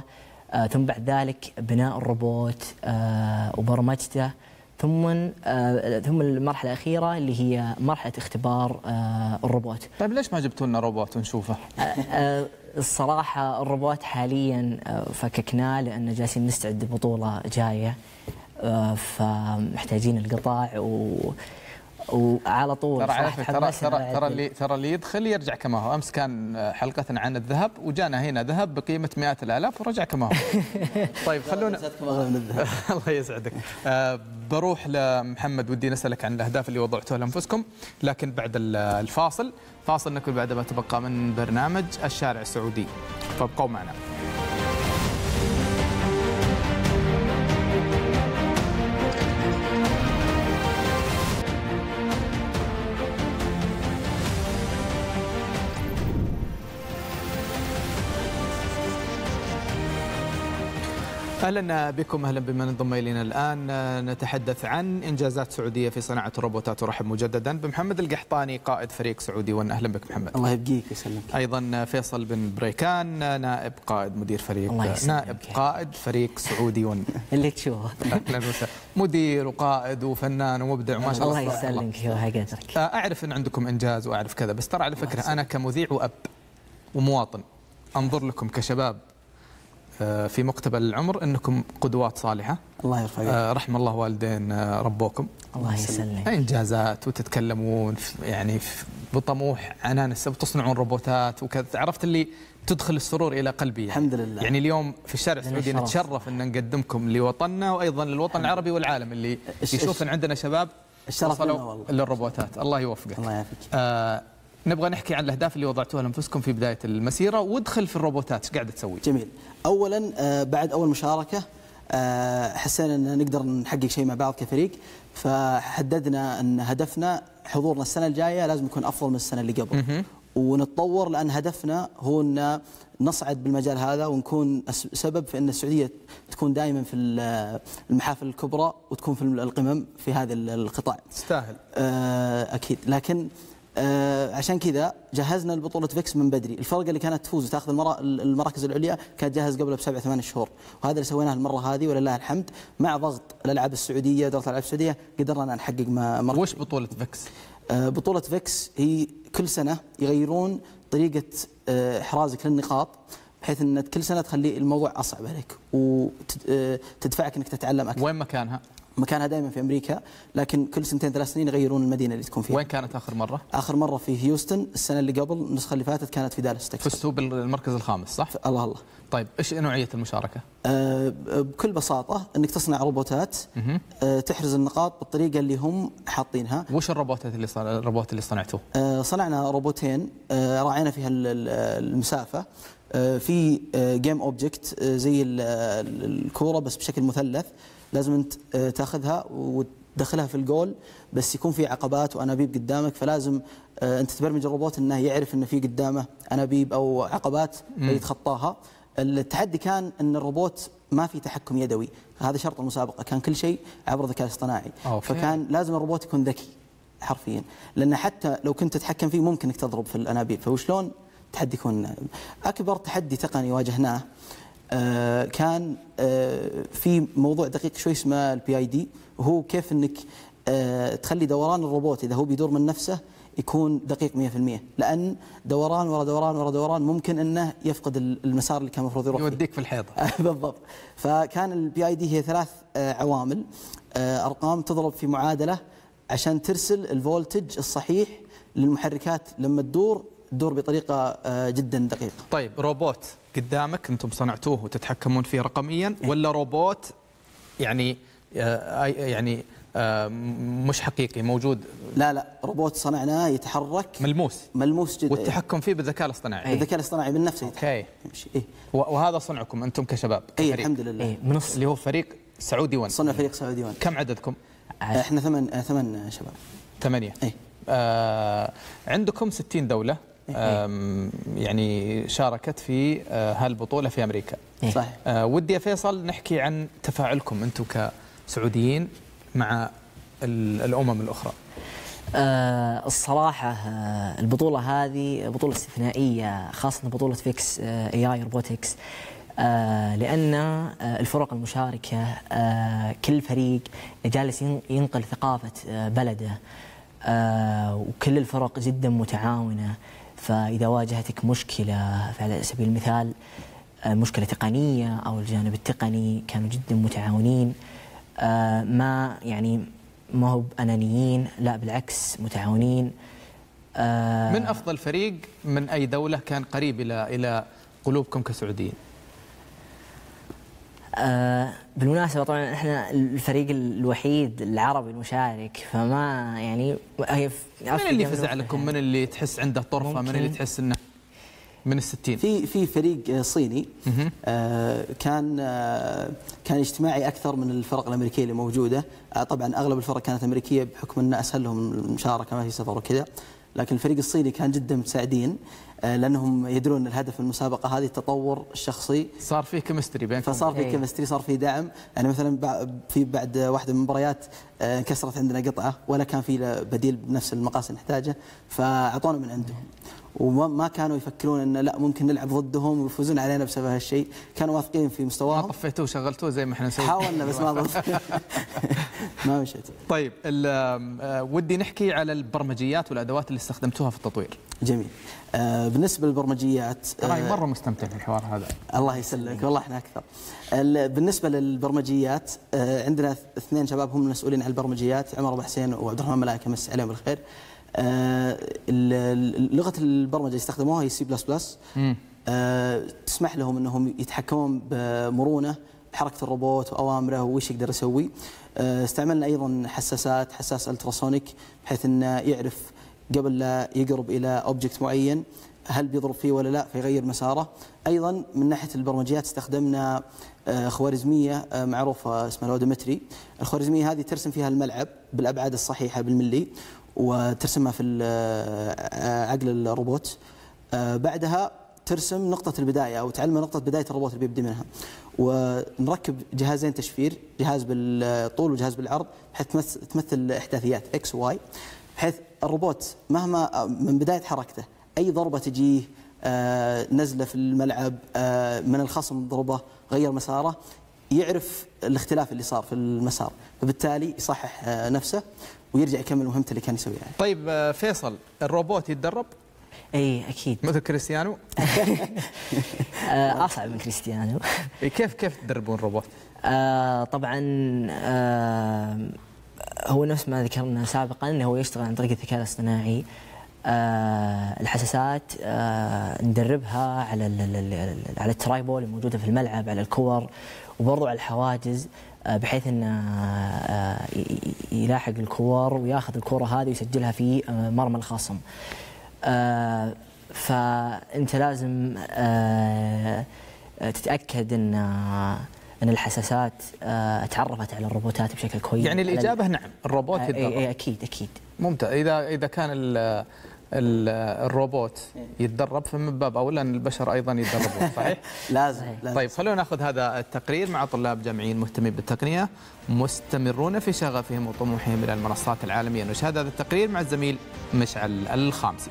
آه ثم بعد ذلك بناء الروبوت آه وبرمجته، ثم آه ثم المرحله الاخيره اللي هي مرحله اختبار آه الروبوت. طيب ليش ما جبتوا لنا روبوت ونشوفه؟ آه آه الصراحه الروبوت حاليا آه فككناه لان جالسين نستعد لبطوله جايه، آه فمحتاجين القطاع و وعلى طول. ترى ترى ترى, ترى اللي ترى اللي يدخل يرجع كما هو. امس كان حلقتنا عن الذهب وجانا هنا ذهب بقيمه مئات الالاف ورجع كما هو. طيب خلونا الله يسعدك. آه بروح لمحمد، ودي نسالك عن الاهداف اللي وضعتوها لانفسكم، لكن بعد الفاصل. فاصل نكمل بعد ما تبقى من برنامج الشارع السعودي، فابقوا معنا. أهلا بكم، أهلا بمن انضم إلينا الآن. نتحدث عن إنجازات سعودية في صناعة الروبوتات، ورحب مجددا بمحمد القحطاني قائد فريق سعودي ون. أهلا بك محمد. الله يبقيك ويسلمك. أيضا فيصل بن بريكان نائب قائد مدير فريق نائب قائد فريق سعودي ون. اللي تشوفه. أهلا وسهلا. مدير وقائد وفنان ومبدع ما شاء الله. الله يسلمك ويقدرك. أعرف أن عندكم إنجاز وأعرف كذا، بس ترى على فكرة أنا كمذيع وأب ومواطن أنظر لكم كشباب في مقتبل العمر انكم قدوات صالحه. الله يرفعك. آه رحم الله والدين آه ربوكم. الله يسلمك. انجازات وتتكلمون في يعني في بطموح عنان السبب تصنعون روبوتات وكذا، عرفت اللي تدخل السرور الى قلبي يعني. الحمد لله. يعني اليوم في الشارع السعودي نتشرف ان نقدمكم لوطننا وايضا للوطن العربي والعالم اللي يشوف ان عندنا شباب الشرف لنا والله. للروبوتات، الله يوفقك. الله يعافيك. آه نبغى نحكي عن الأهداف اللي وضعتوها لأنفسكم في بداية المسيرة، وادخل في الروبوتات ايش قاعدة تسوي؟ جميل. أولا آه بعد أول مشاركة آه حسينا أن نقدر نحقق شيء مع بعض كفريق، فحددنا أن هدفنا حضورنا السنة الجاية لازم يكون أفضل من السنة اللي قبل. م -م. ونتطور، لأن هدفنا هو أن نصعد بالمجال هذا ونكون سبب في أن السعودية تكون دائما في المحافل الكبرى وتكون في القمم في هذا القطاع. تستاهل. آه أكيد. لكن آه عشان كذا جهزنا لبطولة فيكس من بدري. الفرقة اللي كانت تفوز وتاخذ المراكز العليا كانت جاهز قبل بسبع ثمان شهور، وهذا اللي سويناه المرة هذه ولله الحمد. مع ضغط الألعاب السعودية دورة الألعاب السعودية قدرنا نحقق مركز. وش بطولة فيكس؟ آه بطولة فيكس هي كل سنة يغيرون طريقة إحرازك للنقاط، بحيث أن كل سنة تخلي الموضوع أصعب عليك وتدفعك أنك تتعلم أكثر. وين مكانها؟ مكانها دائما في أمريكا، لكن كل سنتين ثلاث سنين يغيرون المدينة اللي تكون فيها. وين كانت آخر مرة؟ آخر مرة في هيوستن، السنة اللي قبل النسخة اللي فاتت كانت في دالاس. فزتوا بالمركز الخامس صح؟ الله الله. طيب إيش نوعية المشاركة؟ أه بكل بساطة أنك تصنع روبوتات أه تحرز النقاط بالطريقة اللي هم حاطينها. وش الروبوتات اللي صن... الروبوت اللي صنعتوه؟ أه صنعنا روبوتين أه راعينا فيها المسافة. أه في جيم أوبجكت زي الكورة بس بشكل مثلث، لازم أنت تاخذها وتدخلها في الجول، بس يكون في عقبات وأنابيب قدامك، فلازم أنت تبرمج الروبوت أنه يعرف أن في قدامه أنابيب أو عقبات يتخطاها. التحدي كان أن الروبوت ما في تحكم يدوي، هذا شرط المسابقة، كان كل شيء عبر ذكاء اصطناعي. أوكي. فكان لازم الروبوت يكون ذكي حرفيا، لأن حتى لو كنت تتحكم فيه ممكن أنك تضرب في الأنابيب، فوشلون تحدي يكون. أكبر تحدي تقني واجهناه آه كان آه في موضوع دقيق شوي اسمه البي اي دي، وهو كيف انك آه تخلي دوران الروبوت اذا هو بيدور من نفسه يكون دقيق مية بالمية، لان دوران ورا دوران ورا دوران ممكن انه يفقد المسار اللي كان المفروض يروح يوديك في الحيطه. بالضبط. فكان البي اي دي هي ثلاث آه عوامل، آه ارقام تضرب في معادله عشان ترسل الفولتج الصحيح للمحركات لما تدور تدور بطريقه آه جدا دقيقه. طيب روبوت قدامك انتم صنعتوه وتتحكمون فيه رقميا، ولا روبوت يعني يعني مش حقيقي موجود؟ لا لا، روبوت صنعناه يتحرك ملموس ملموس جدا، والتحكم فيه بالذكاء الاصطناعي. بالذكاء الاصطناعي من نفسه اوكي يمشي. إيه؟ وهذا صنعكم انتم كشباب؟ اي الحمد لله. إيه؟ من اللي هو فريق سعودي ون. صنع فريق سعودي ون. كم عددكم؟ عشان. احنا ثمان ثمان شباب. ثمانيه. اي آه عندكم ستين دوله يعني شاركت في هالبطولة في أمريكا. صحيح. ودي يا فيصل نحكي عن تفاعلكم أنتم كسعوديين مع الأمم الأخرى. الصراحة البطولة هذه بطولة استثنائية، خاصة بطولة فيكس اي اي روبوتكس، لأن الفرق المشاركة كل فريق جالس ينقل ثقافة بلده، وكل الفرق جدا متعاونة. فإذا واجهتك مشكلة على سبيل المثال مشكلة تقنية أو الجانب التقني كانوا جدا متعاونين، ما يعني ما هو أنانيين، لا بالعكس متعاونين. من أفضل فريق من أي دولة كان قريب إلى إلى قلوبكم كسعوديين؟ بالمناسبة طبعا احنا الفريق الوحيد العربي المشارك، فما يعني من اللي فزع لكم؟ من اللي تحس عنده طرفة؟ من اللي تحس انه من الستين؟ في في فريق صيني آه كان آه كان اجتماعي اكثر من الفرق الامريكيه اللي موجوده. آه طبعا اغلب الفرق كانت امريكيه بحكم انه اسهل لهم المشاركه، ما في سفر وكذا، لكن الفريق الصيني كان جدا متساعدين لانهم يدرون الهدف من المسابقه هذه التطور الشخصي. صار فيه كيمستري بينكم. فصار فيه كيمستري، صار فيه دعم. يعني مثلا في بعد واحده من المباريات انكسرت عندنا قطعه ولا كان في بديل بنفس المقاس اللي نحتاجه، فاعطونا من عندهم وما كانوا يفكرون انه لا ممكن نلعب ضدهم ويفوزون علينا بسبب هالشيء، كانوا واثقين في مستواهم. ما طفيتوه وشغلتوه زي ما احنا نسوي؟ حاولنا بس ما ضبط. ما مشيت. طيب ودي نحكي على البرمجيات والادوات اللي استخدمتوها في التطوير. جميل. آه بالنسبه للبرمجيات انا آه مره مستمتع في الحوار هذا. الله يسلمك والله احنا اكثر. بالنسبه للبرمجيات آه عندنا اثنين شباب هم المسؤولين عن البرمجيات، عمر ابو حسين وعبد الرحمن ملائكه، مسي عليهم بالخير. آه لغه البرمجه اللي استخدموها هي سي بلس بلس، تسمح لهم انهم يتحكمون بمرونه حركه الروبوت واوامره وش يقدر يسوي. استعملنا ايضا حساسات، حساس التراسونيك بحيث انه يعرف قبل لا يقرب الى اوبجكت معين هل بيضرب فيه ولا لا فيغير مساره. ايضا من ناحيه البرمجيات استخدمنا خوارزميه معروفه اسمها الاودومتري. الخوارزميه هذه ترسم فيها الملعب بالابعاد الصحيحه بالملي وترسمها في عقل الروبوت، بعدها ترسم نقطه البدايه او تعلمه نقطه بدايه الروبوت اللي بيبدي منها، ونركب جهازين تشفير، جهاز بالطول وجهاز بالعرض بحيث تمثل احداثيات اكس واي، بحيث الروبوت مهما من بدايه حركته اي ضربه تجيه، نزله في الملعب، من الخصم ضربه، غير مساره، يعرف الاختلاف اللي صار في المسار، فبالتالي يصحح نفسه ويرجع يكمل مهمته اللي كان يسويها. يعني. طيب فيصل، الروبوت يتدرب؟ اي اكيد. مثل كريستيانو؟ اصعب من كريستيانو. كيف كيف تدربون روبوت؟ آه طبعا آه هو نفس ما ذكرنا سابقا انه هو يشتغل عن طريق الذكاء الاصطناعي. آه الحساسات آه ندربها على على الترايبول الموجوده في الملعب، على الكور، وبرضه على الحواجز، آه بحيث انه آه يلاحق الكور وياخذ الكره هذه ويسجلها في آه مرمى الخصم. آه فانت لازم آه تتاكد ان آه ان الحساسات آه تعرفت على الروبوتات بشكل كويس. يعني الاجابه نعم، الروبوت يتدرب. آه اي اي اكيد اكيد. ممتاز. اذا اذا كان ال ال الروبوت يتدرب فمن باب اولى ان البشر ايضا يتدربون، صحيح؟ لازم. طيب خلونا ناخذ هذا التقرير مع طلاب جامعيين مهتمين بالتقنيه مستمرون في شغفهم وطموحهم الى المنصات العالميه. نشاهد هذا التقرير مع الزميل مشعل الخامسي.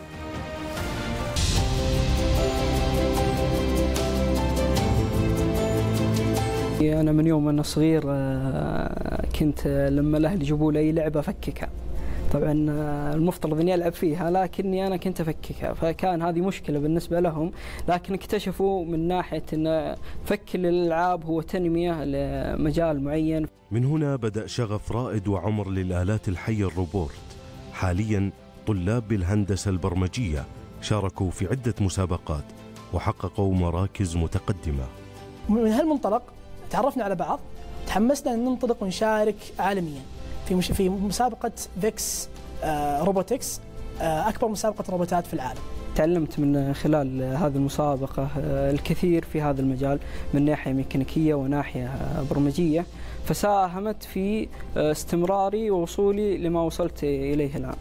انا من يوم انا صغير كنت لما الاهل يجيبوا لي لعبه افككها. طبعا المفترض اني العب فيها لكني انا كنت افككها، فكان هذه مشكله بالنسبه لهم، لكن اكتشفوا من ناحيه ان فك الالعاب هو تنميه لمجال معين. من هنا بدا شغف رائد وعمر للالات الحيه الروبوت. حاليا طلاب بالهندسه البرمجيه شاركوا في عده مسابقات وحققوا مراكز متقدمه. من هالمنطلق تعرفنا على بعض، تحمسنا ان ننطلق ونشارك عالميا في في مسابقه فيكس روبوتكس، اكبر مسابقه روبوتات في العالم. تعلمت من خلال هذه المسابقه الكثير في هذا المجال من ناحيه ميكانيكيه وناحيه برمجيه، فساهمت في استمراري ووصولي لما وصلت اليه الان.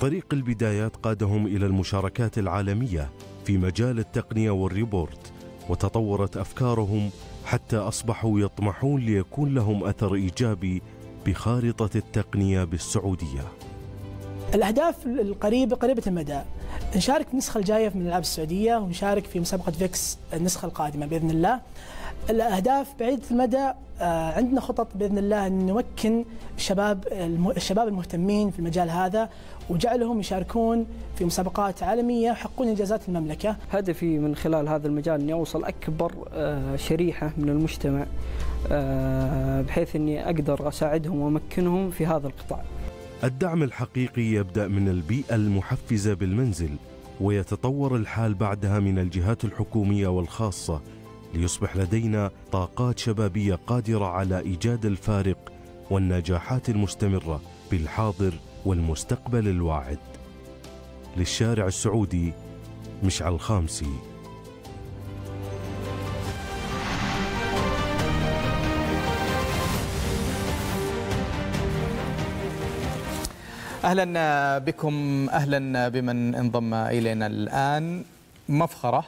طريق البدايات قادهم الى المشاركات العالميه في مجال التقنيه والريبورت، وتطورت افكارهم حتى اصبحوا يطمحون ليكون لهم اثر ايجابي بخارطة التقنية بالسعودية. الأهداف القريبة قريبة المدى، نشارك في النسخة الجاية من الألعاب السعودية ونشارك في مسابقة فيكس النسخة القادمة بإذن الله. الأهداف بعيدة المدى، عندنا خطط بإذن الله أن نمكن الشباب الشباب المهتمين في المجال هذا وجعلهم يشاركون في مسابقات عالمية ويحققون إنجازات المملكة. هدفي من خلال هذا المجال أني أوصل أكبر شريحة من المجتمع بحيث أني أقدر أساعدهم وأمكنهم في هذا القطاع. الدعم الحقيقي يبدأ من البيئة المحفزة بالمنزل، ويتطور الحال بعدها من الجهات الحكومية والخاصة، ليصبح لدينا طاقات شبابية قادرة على إيجاد الفارق والنجاحات المستمرة بالحاضر والمستقبل الواعد. للشارع السعودي، مشعل الخامسي. أهلا بكم، أهلا بمن انضم إلينا الآن. مفخرة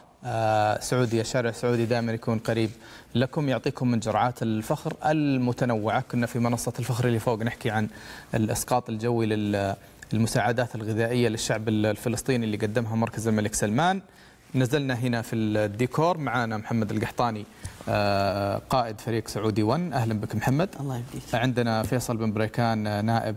سعودية، الشارع السعودي دائما يكون قريب لكم، يعطيكم من جرعات الفخر المتنوعة. كنا في منصة الفخر اللي فوق نحكي عن الإسقاط الجوي للمساعدات الغذائية للشعب الفلسطيني اللي قدمها مركز الملك سلمان. نزلنا هنا في الديكور، معانا محمد القحطاني قائد فريق سعودي ون. أهلا بك محمد. الله يبقيك. عندنا فيصل بن بريكان نائب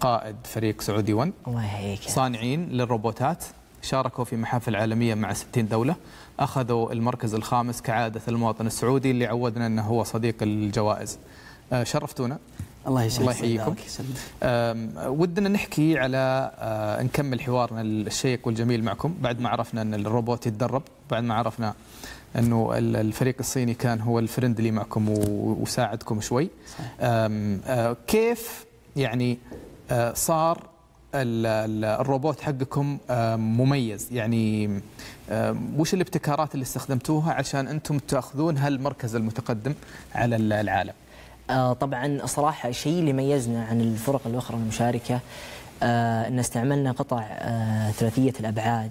قائد فريق سعودي ون. الله يحييك. صانعين للروبوتات شاركوا في محافل عالمية مع ستين دولة، أخذوا المركز الخامس كعادة المواطن السعودي اللي عودنا أنه هو صديق الجوائز. شرفتونا. الله يسلمك. الله يحييكم. ودنا نحكي على أه نكمل حوارنا الشيق والجميل معكم بعد ما عرفنا أن الروبوت يتدرب، بعد ما عرفنا انه الفريق الصيني كان هو الفرندلي معكم وساعدكم شوي. أم أه كيف يعني أه صار الروبوت حقكم مميز؟ يعني وش الابتكارات اللي استخدمتوها عشان انتم تاخذون هالمركز المتقدم على العالم؟ طبعا صراحه الشيء اللي ميزنا عن الفرق الاخرى المشاركه ان استعملنا قطع ثلاثيه الابعاد.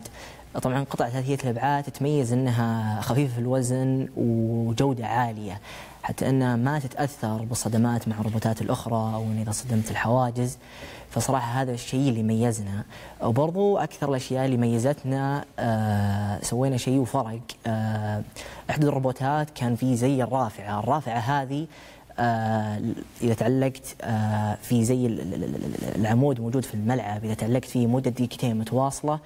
طبعا قطع ثلاثيه الابعاد تتميز انها خفيفه الوزن وجوده عاليه، حتى انها ما تتاثر بالصدمات مع الروبوتات الاخرى او اذا صدمت الحواجز. فصراحه هذا الشيء اللي ميزنا. وبرضو اكثر الاشياء اللي ميزتنا آه سوينا شيء وفرق. آه احدى الروبوتات كان في زي الرافعه، الرافعه هذه آه اذا تعلقت آه في زي العمود موجود في الملعب، اذا تعلقت فيه مده دقيقتين متواصله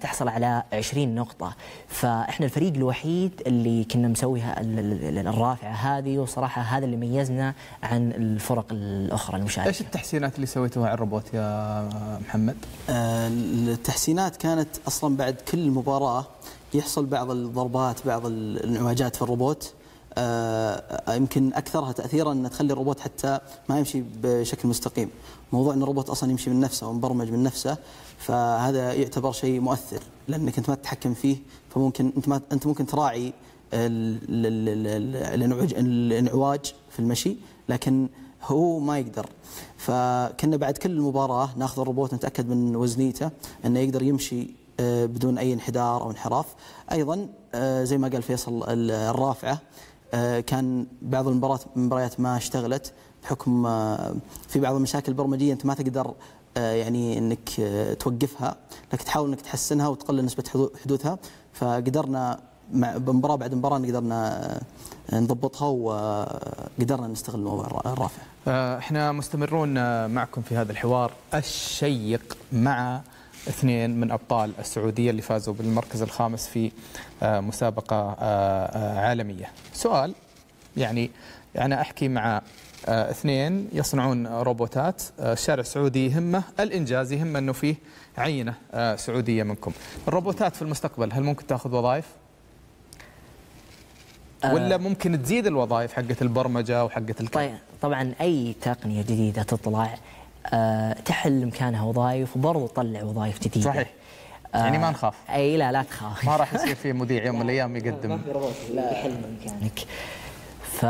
تحصل على عشرين نقطة. فإحنا الفريق الوحيد اللي كنا مسويها الرافعة هذه، وصراحة هذا اللي ميزنا عن الفرق الأخرى المشاركة. إيش التحسينات اللي سويتوها على الروبوت يا محمد؟ آه التحسينات كانت أصلا بعد كل مباراة يحصل بعض الضربات، بعض الانعواجات في الروبوت، آه يمكن أكثرها تأثيرا أن تخلي الروبوت حتى ما يمشي بشكل مستقيم. موضوع أن الروبوت أصلا يمشي من نفسه ومبرمج من نفسه، فهذا يعتبر شيء مؤثر لأنك أنت ما تتحكم فيه، فممكن أنت ما أنت ممكن تراعي الانعواج في المشي لكن هو ما يقدر. فكنا بعد كل مباراة ناخذ الروبوت نتأكد من وزنيته أنه يقدر يمشي بدون أي انحدار أو انحراف. أيضا زي ما قال فيصل الرافعة كان بعض المباريات المباريات ما اشتغلت بحكم في بعض المشاكل البرمجية أنت ما تقدر يعني انك توقفها، لكن تحاول انك تحسنها وتقلل نسبه حدوثها. فقدرنا مباراه بعد مباراه قدرنا نضبطها وقدرنا نستغل الموضوع الرافع. احنا مستمرون معكم في هذا الحوار الشيق مع اثنين من ابطال السعوديه اللي فازوا بالمركز الخامس في مسابقه عالميه. سؤال، يعني انا احكي مع اثنين يصنعون روبوتات، الشارع السعودي يهمه الإنجاز، يهمه أنه فيه عينة سعودية منكم. الروبوتات في المستقبل هل ممكن تأخذ وظائف؟ ولا ممكن تزيد الوظائف حقة البرمجة وحقة الكلام؟ طبعا أي تقنية جديدة تطلع تحل مكانها وظائف وبرضه تطلع وظائف جديدة. صحيح، يعني ما نخاف. أي لا لا تخاف، ما راح يصير في مذيع يوم من الأيام يقدم ما في روبوت يحل مكانك. ف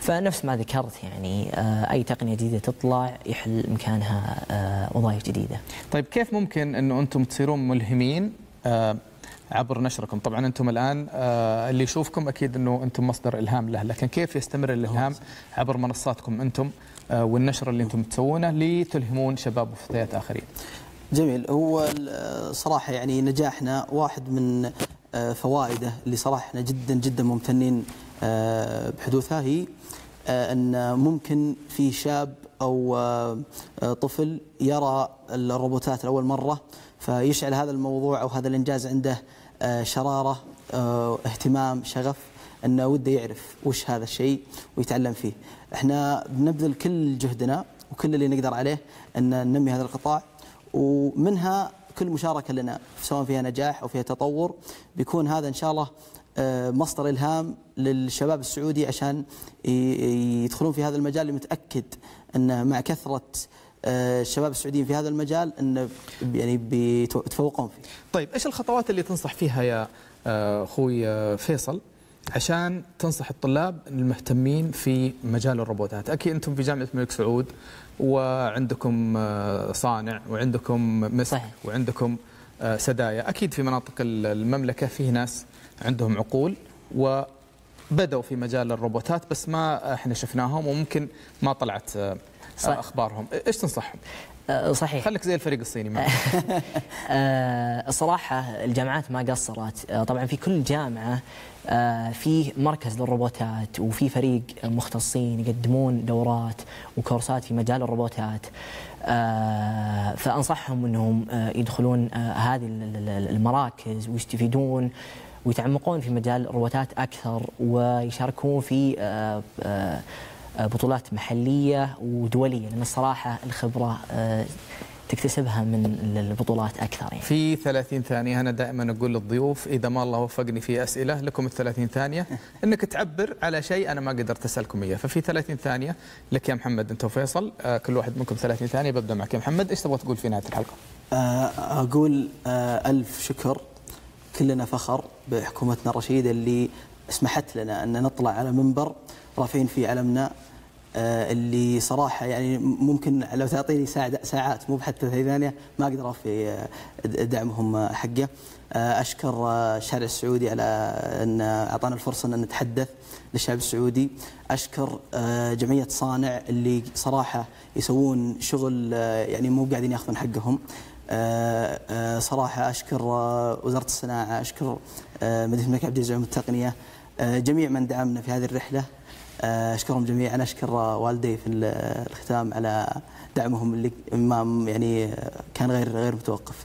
فنفس ما ذكرت، يعني أي تقنية جديدة تطلع يحل مكانها وظائف جديدة. طيب كيف ممكن أنه أنتم تصيرون ملهمين عبر نشركم؟ طبعا أنتم الآن اللي يشوفكم أكيد أنه أنتم مصدر إلهام له، لكن كيف يستمر الإلهام عبر منصاتكم أنتم والنشر اللي أنتم تسوونه لتلهمون شباب وفتيات آخرين؟ جميل. هو صراحة يعني نجاحنا واحد من فوائده اللي صراحة احنا جدا جدا ممتنين بحدوثها، هي ان ممكن في شاب او طفل يرى الروبوتات لاول مره فيشعل هذا الموضوع او هذا الانجاز عنده شراره، اهتمام، شغف، انه وده يعرف وش هذا الشيء ويتعلم فيه. احنا بنبذل كل جهدنا وكل اللي نقدر عليه ان ننمي هذا القطاع، ومنها كل مشاركة لنا سواء فيها نجاح أو فيها تطور بيكون هذا إن شاء الله مصدر إلهام للشباب السعودي عشان يدخلون في هذا المجال، اللي متأكد أن مع كثرة الشباب السعوديين في هذا المجال أن يعني بيتفوقون فيه. طيب إيش الخطوات اللي تنصح فيها يا أخوي فيصل عشان تنصح الطلاب المهتمين في مجال الروبوتات؟ أكيد أنتم في جامعة الملك سعود وعندكم صانع وعندكم مسك وعندكم سدايا، أكيد في مناطق المملكة فيه ناس عندهم عقول وبدأوا في مجال الروبوتات بس ما احنا شفناهم وممكن ما طلعت صحيح. أخبارهم، إيش تنصحهم؟ صحيح، خليك زي الفريق الصيني معك. صراحة الجامعات ما قصرت، طبعا في كل جامعة في مركز للروبوتات وفي فريق مختصين يقدمون دورات وكورسات في مجال الروبوتات، فأنصحهم أنهم يدخلون هذه المراكز ويستفيدون ويتعمقون في مجال الروبوتات أكثر، ويشاركون في بطولات محلية ودولية، لأن الصراحة الخبرة تكتسبها من البطولات اكثر يعني. في ثلاثين ثانيه انا دائما اقول للضيوف اذا ما الله وفقني في اسئله لكم ال ثلاثين ثانيه انك تعبر على شيء انا ما قدرت اسالكم اياه، ففي ثلاثين ثانيه لك يا محمد انت وفيصل، كل واحد منكم ثلاثين ثانيه. ببدا معك يا محمد، ايش تبغى تقول في نهايه الحلقه؟ اقول الف شكر، كلنا فخر بحكومتنا الرشيده اللي سمحت لنا ان نطلع على منبر رافعين فيه علمنا، اللي صراحه يعني ممكن لو تعطيني ساعات مو بحتى ثانيه ما اقدر اوفي دعمهم حقه. اشكر الشارع السعودي على ان اعطانا الفرصه ان نتحدث للشعب السعودي، اشكر جمعيه صانع اللي صراحه يسوون شغل يعني مو قاعدين ياخذون حقهم. صراحه اشكر وزاره الصناعه، اشكر مدينه الملك عبد العزيز التقنيه، جميع من دعمنا في هذه الرحله اشكرهم جميعا. اشكر والدي في الختام على دعمهم اللي ما يعني كان غير غير متوقف.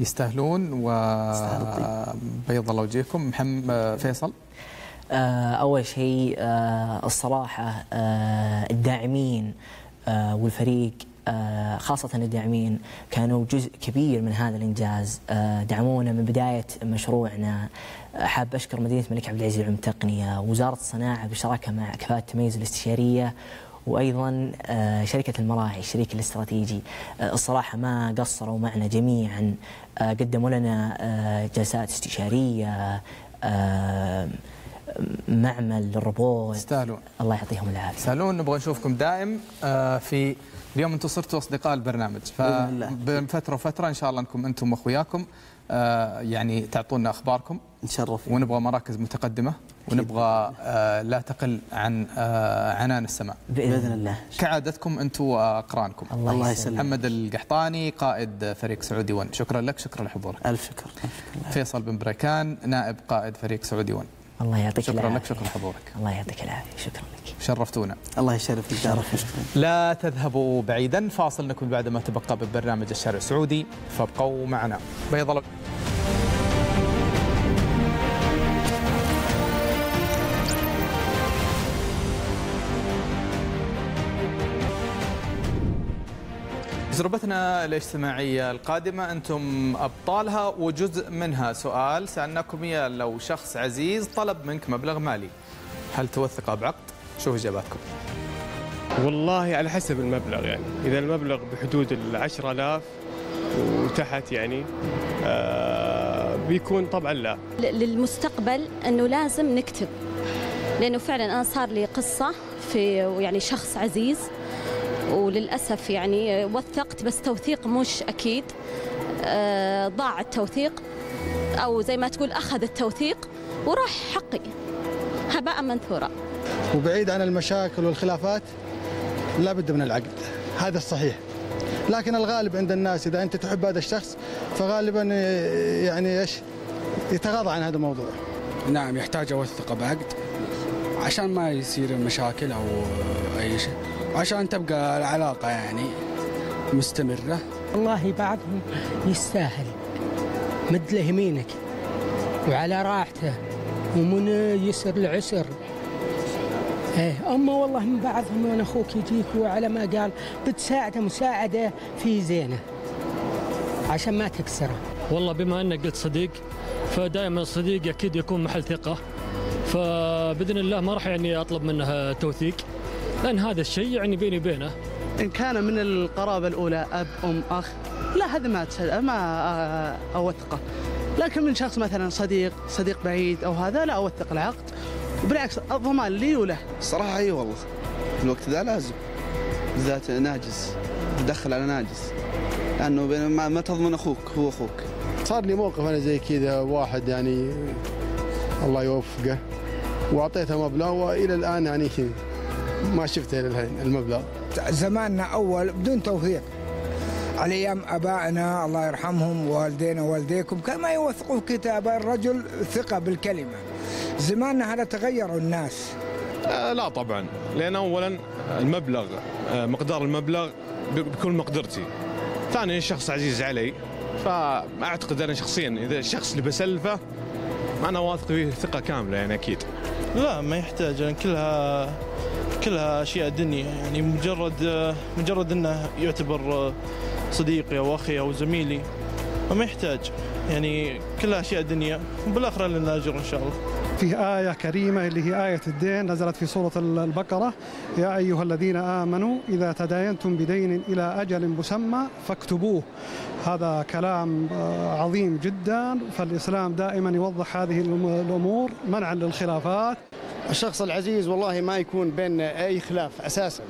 يستاهلون و بيض الله وجهكم. محمد فيصل، اول شيء الصراحه الداعمين والفريق، خاصة الداعمين كانوا جزء كبير من هذا الإنجاز، دعمونا من بداية مشروعنا. حاب أشكر مدينة الملك عبد العزيز العم التقنية، وزارة الصناعة بالشراكة مع كفاءة التميز الاستشارية، وأيضا شركة المراعي الشريك الاستراتيجي. الصراحة ما قصروا معنا جميعا، قدموا لنا جلسات استشارية، معمل للروبوت. استاهلون، الله يعطيهم العافية. استاهلون، نبغى نشوفكم دائم. في اليوم انتم صرتوا اصدقاء البرنامج، فبين فتره وفتره ان شاء الله انكم انتم واخوياكم آه يعني تعطونا اخباركم، نتشرف، ونبغى مراكز متقدمه، ونبغى آه لا تقل عن آه عنان السماء باذن الله كعادتكم انتم واقرانكم. الله, الله يسلمك. محمد القحطاني قائد فريق سعودي ون، شكرا لك، شكرا لحضورك. الف شكر. فيصل بن بريكان نائب قائد فريق سعودي ون، الله يعطيك العافية. شكرا لك، شكرا لحضورك. الله يعطيك العافية، شكرا لك، شرفتونا. الله يشرفك. شرف. لا تذهبوا بعيدا، فاصل نكون بعد ما تبقى ببرنامج الشارع السعودي، فابقوا معنا. بيض الله. تجربتنا الاجتماعية القادمة أنتم أبطالها، وجزء منها سؤال سألناكم إياه: لو شخص عزيز طلب منك مبلغ مالي هل توثقه بعقد؟ شوفوا إجاباتكم. والله على حسب المبلغ، يعني إذا المبلغ بحدود العشرة آلاف وتحت يعني آه بيكون طبعا لا. للمستقبل أنه لازم نكتب، لأنه فعلا أنا صار لي قصة في يعني شخص عزيز، وللأسف يعني وثقت بس توثيق مش أكيد، ضاع التوثيق، أو زي ما تقول أخذ التوثيق وراح حقي هباء منثورا. وبعيد عن المشاكل والخلافات لا بد من العقد، هذا الصحيح، لكن الغالب عند الناس إذا أنت تحب هذا الشخص فغالبا يعني إيش يتغاضى عن هذا الموضوع. نعم يحتاج أوثقه بعقد عشان ما يصير مشاكل أو أي شيء، عشان تبقى العلاقة يعني مستمرة. والله بعضهم يستاهل، مد له يمينك وعلى راحته ومن يسر لعسر. ايه اما والله من بعضهم من اخوك يجيك وعلى ما قال بتساعده مساعدة في زينة عشان ما تكسره. والله بما انك قلت صديق، فدائما الصديق اكيد يكون محل ثقة، فباذن الله ما راح يعني اطلب منه توثيق، لأن هذا الشيء يعني بيني وبينه. إن كان من القرابة الأولى أب أم أخ لا هذا ما ما أوثقه، لكن من شخص مثلا صديق صديق بعيد أو هذا لا أوثق العقد، وبالعكس الضمان لي وله. الصراحة أي والله في الوقت ذا لازم، بالذات ناجز تدخل على ناجز، لأنه ما, ما تضمن أخوك، هو أخوك. صار لي موقف أنا زي كذا، واحد يعني الله يوفقه وأعطيته مبلغ وإلى الآن يعني كذا ما شفته للحين المبلغ. زماننا أول بدون توثيق، على أيام أبائنا الله يرحمهم والدينا ووالديكم كان ما يوثقوا في كتاب الرجل ثقة بالكلمة. زماننا هذا تغيروا الناس. آه لا طبعا، لأن أولا المبلغ آه مقدار المبلغ بكل مقدرتي، ثانيا الشخص عزيز علي، فأعتقد أنا شخصيا إذا الشخص اللي بسلفه أنا واثق فيه ثقة كاملة يعني أكيد. لا ما يحتاج يعني، كلها كلها اشياء دنيا يعني، مجرد مجرد انه يعتبر صديقي أو أخي أو زميلي، وما يحتاج يعني كلها أشياء دنيا، وبالآخرة لنا أجر إن شاء الله. فيه آية كريمة اللي هي آية الدين، نزلت في سورة البقرة: يا أيها الذين آمنوا إذا تداينتم بدين إلى أجل مسمى فاكتبوه. هذا كلام عظيم جدا، فالإسلام دائما يوضح هذه الأمور منعا للخلافات. الشخص العزيز والله ما يكون بين أي خلاف أساسا،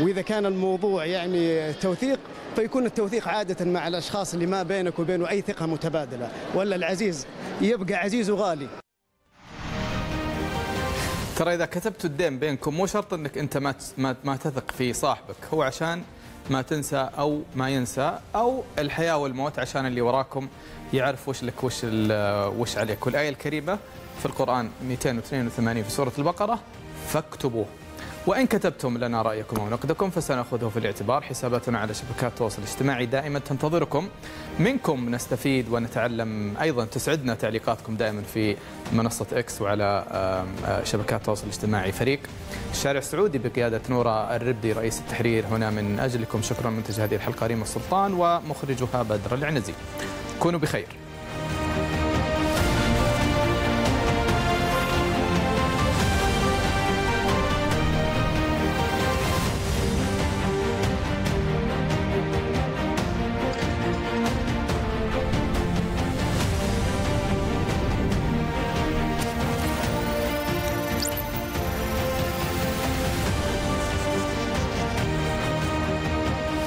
وإذا كان الموضوع يعني توثيق فيكون التوثيق عادة مع الأشخاص اللي ما بينك وبينه أي ثقة متبادلة، ولا العزيز يبقى عزيز وغالي. ترى إذا كتبتوا الدين بينكم مو شرط أنك أنت ما ما تثق في صاحبك، هو عشان ما تنسى أو ما ينسى، أو الحياة والموت عشان اللي وراكم يعرف وش لك وش وش عليك. والآية الكريمة في القرآن مئتين واثنين وثمانين في سورة البقرة: فاكتبوه وإن كتبتم لنا رأيكم أو نقدكم فسنأخذه في الاعتبار. حساباتنا على شبكات التواصل الاجتماعي دائما تنتظركم، منكم نستفيد ونتعلم أيضا، تسعدنا تعليقاتكم دائما في منصة إكس وعلى شبكات التواصل الاجتماعي. فريق الشارع السعودي بقيادة نورة الربدي رئيس التحرير هنا من أجلكم. شكرا منتج هذه الحلقة ريم السلطان ومخرجها بدر العنزي. كونوا بخير.